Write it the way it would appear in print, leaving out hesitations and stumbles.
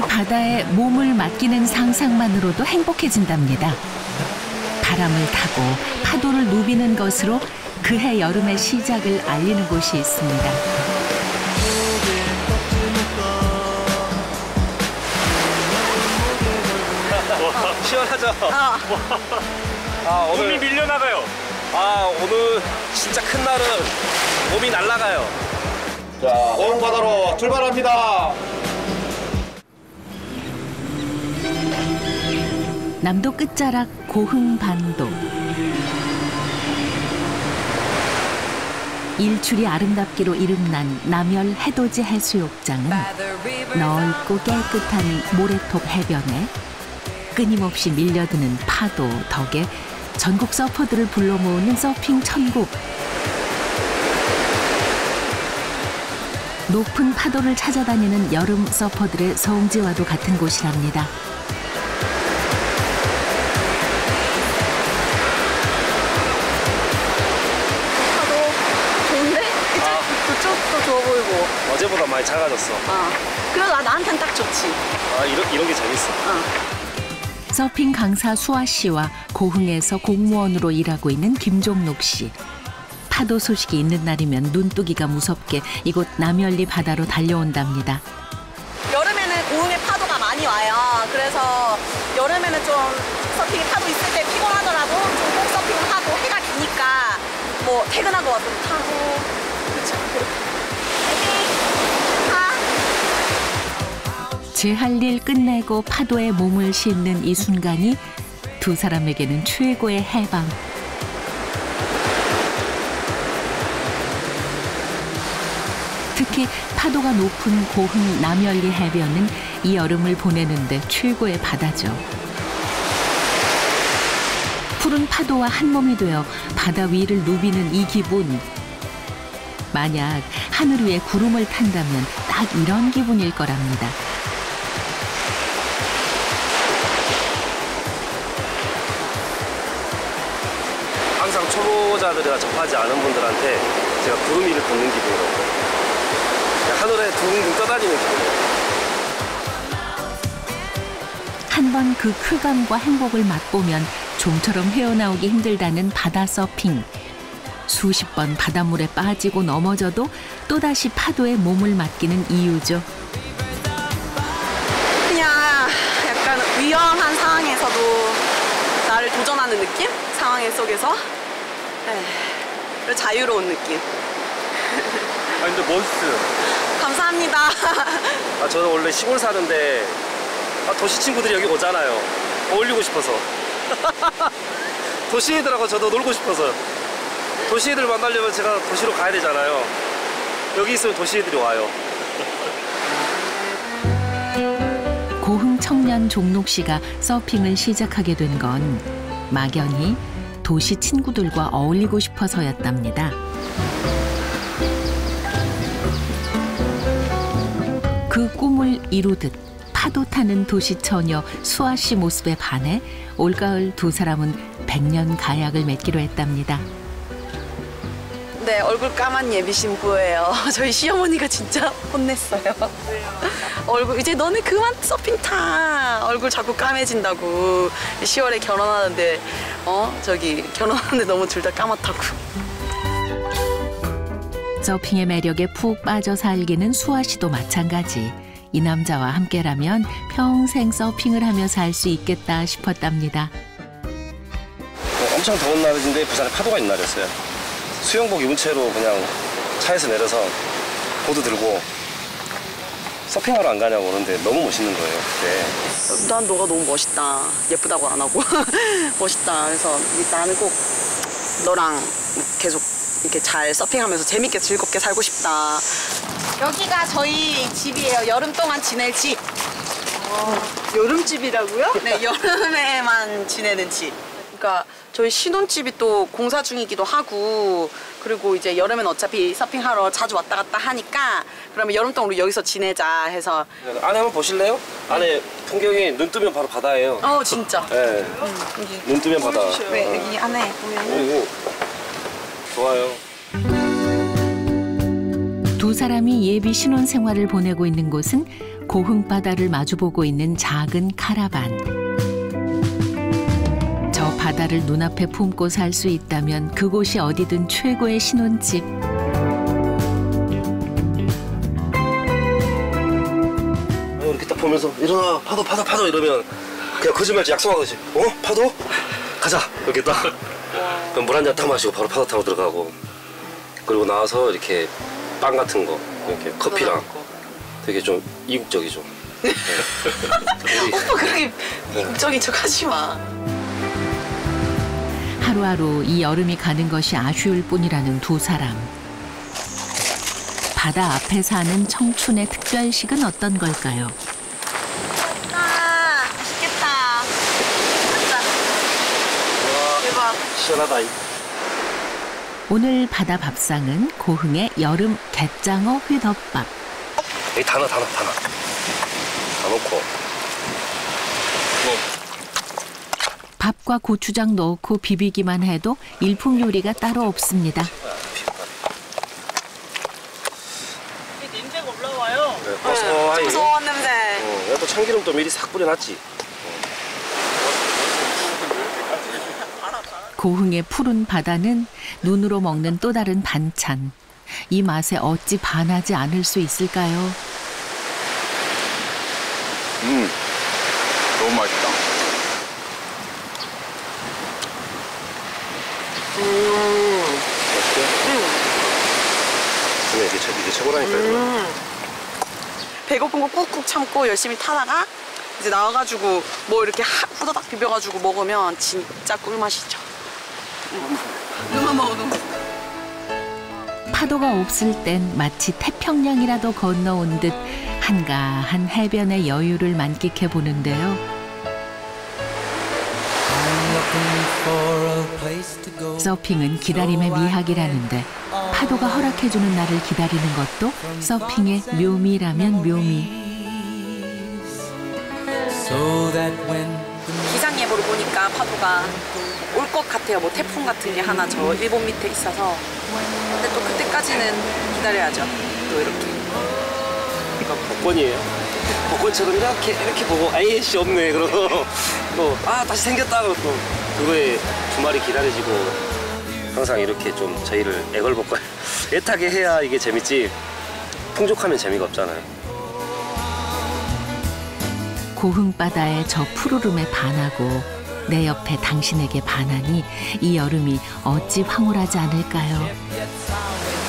그 바다에 몸을 맡기는 상상만으로도 행복해진답니다. 바람을 타고 파도를 누비는 것으로 그해 여름의 시작을 알리는 곳이 있습니다. 와, 시원하죠? 와, 몸이 밀려나가요. 아, 오늘 진짜 큰 날은 몸이 날아가요. 자, 고흥 바다로 출발합니다. 남도 끝자락 고흥반도. 일출이 아름답기로 이름난 남열 해돋이 해수욕장은 넓고 깨끗한 모래톱 해변에 끊임없이 밀려드는 파도 덕에 전국 서퍼들을 불러 모으는 서핑 천국. 높은 파도를 찾아다니는 여름 서퍼들의 성지와도 같은 곳이랍니다. 어제보다 많이 작아졌어. 그럼 나한텐 딱 좋지. 이런 게 재밌어. 서핑 강사 수아 씨와 고흥에서 공무원으로 일하고 있는 김종록 씨. 파도 소식이 있는 날이면 눈뜨기가 무섭게 이곳 남열리 바다로 달려온답니다. 여름에는 고흥에 파도가 많이 와요. 그래서 여름에는 좀 서핑이 파도 있을 때 피곤하더라도 좀 꼭 서핑하고 해가 기니까 뭐 퇴근하고 와서 타고 그렇죠. 제 할 일 끝내고 파도에 몸을 싣는 이 순간이 두 사람에게는 최고의 해방. 특히 파도가 높은 고흥 남열리 해변은 이 여름을 보내는데 최고의 바다죠. 푸른 파도와 한몸이 되어 바다 위를 누비는 이 기분. 만약 하늘 위에 구름을 탄다면 딱 이런 기분일 거랍니다. 항상 초보자들이나 접하지 않은 분들한테 제가 구름 위를 걷는 기분이라고. 하늘에 둥둥 떠다니는 기분이에요. 한 번 그 쾌감과 행복을 맛보면 좀처럼 헤어나오기 힘들다는 바다 서핑. 수십 번 바닷물에 빠지고 넘어져도 또다시 파도에 몸을 맡기는 이유죠. 그냥 약간 위험한 상황에서도 나를 도전하는 느낌? 상황 속에서 자유로운 느낌. 아, 근데 멋있어요. 감사합니다. 저는 원래 시골 사는데 도시 친구들이 여기 오잖아요. 어울리고 싶어서. 도시 애들하고 저도 놀고 싶어서요. 도시 애들 만나려면 제가 도시로 가야 되잖아요. 여기 있으면 도시 애들이 와요. 고흥 청년 종록 씨가 서핑을 시작하게 된 건 막연히 도시 친구들과 어울리고 싶어서였답니다. 그 꿈을 이루듯 파도 타는 도시 처녀 수아 씨 모습에 반해 올가을 두 사람은 100년 가약을 맺기로 했답니다. 네, 얼굴 까만 예비 신부예요. 저희 시어머니가 진짜 혼냈어요. 얼굴 이제 너네 그만 서핑 타. 얼굴 자꾸 까매진다고. 10월에 결혼하는데 결혼하는데 너무 둘 다 까맣다고. 서핑의 매력에 푹 빠져 살기는 수아 씨도 마찬가지. 이 남자와 함께라면 평생 서핑을 하며 살 수 있겠다 싶었답니다. 엄청 더운 날인데 부산에 파도가 있는 날이었어요. 수영복 입은 채로 그냥 차에서 내려서 보드 들고 서핑하러 안 가냐고 그러는데 너무 멋있는 거예요. 그때. 난 너가 너무 멋있다. 예쁘다고 안 하고 멋있다. 그래서 나는 꼭 너랑 계속 이렇게 잘 서핑하면서 재밌게 즐겁게 살고 싶다. 여기가 저희 집이에요. 여름 동안 지낼 집. 여름집이라고요? 네, 여름에만 지내는 집. 그러니까 저희 신혼집이 또 공사 중이기도 하고 그리고 이제 여름엔 어차피 서핑하러 자주 왔다 갔다 하니까 그러면 여름 동안 우리 여기서 지내자 해서 안에 한번 보실래요? 안에 풍경이 눈 뜨면 바로 바다예요. 진짜? 네. 눈 뜨면 바다. 네, 여기 안에 보면은 좋아요. 두 사람이 예비 신혼 생활을 보내고 있는 곳은 고흥 바다를 마주보고 있는 작은 카라반. 저 바다를 눈앞에 품고 살 수 있다면 그곳이 어디든 최고의 신혼집. 이렇게 딱 보면서 일어나 파도 파도 파도 이러면 그냥 거짓말치 약속하듯이 어? 파도? 가자! 이렇게 딱 그럼 물 한 잔 딱 마시고 바로 파도 타고 들어가고, 그리고 나와서 이렇게 빵 같은 거 이렇게 커피랑 되게 좀 이국적이죠. 네. 오빠 그렇게 이국적인 척 하지 마. 하루하루 이 여름이 가는 것이 아쉬울 뿐이라는 두 사람. 바다 앞에 사는 청춘의 특별식은 어떤 걸까요? 아, 맛있겠다. 맞다. 대박. 시원하다. 오늘 바다 밥상은 고흥의 여름 갯장어 회덮밥. 여기 다 넣어. 다 넣고. 밥과 고추장 넣고 비비기만 해도 일품 요리가 따로 없습니다. 고소한 냄새. 또 참기름도 미리 싹 뿌려놨지. 고흥의 푸른 바다는 눈으로 먹는 또 다른 반찬. 이 맛에 어찌 반하지 않을 수 있을까요? 너무 맛있다. 맛있어? 응. 이게 최고라니까. 배고픈 거 꾹꾹 참고 열심히 타다가 이제 나와가지고 뭐 이렇게 후다닥 비벼가지고 먹으면 진짜 꿀맛이죠. 눈만 먹어, 눈. 파도가 없을 땐 마치 태평양이라도 건너온 듯 한가한 해변의 여유를 만끽해 보는데요. 서핑은 기다림의 미학이라는데 파도가 허락해주는 날을 기다리는 것도 서핑의 묘미라면 묘미. 기상예보를 보니까 파도가 올 것 같아요. 뭐 태풍 같은 게 하나 저 일본 밑에 있어서. 근데 또 그때까지는 기다려야죠. 또 이렇게. 이거 복권이에요. 복권처럼 이렇게 보고 아이씨 없네 그러고 또 아 다시 생겼다 그러고 또 그거에 주말이 기다려지고. 항상 이렇게 좀 저희를 애걸복걸 애타게 해야 이게 재밌지, 풍족하면 재미가 없잖아요. 고흥바다의 저 푸르름에 반하고 내 옆에 당신에게 반하니 이 여름이 어찌 황홀하지 않을까요?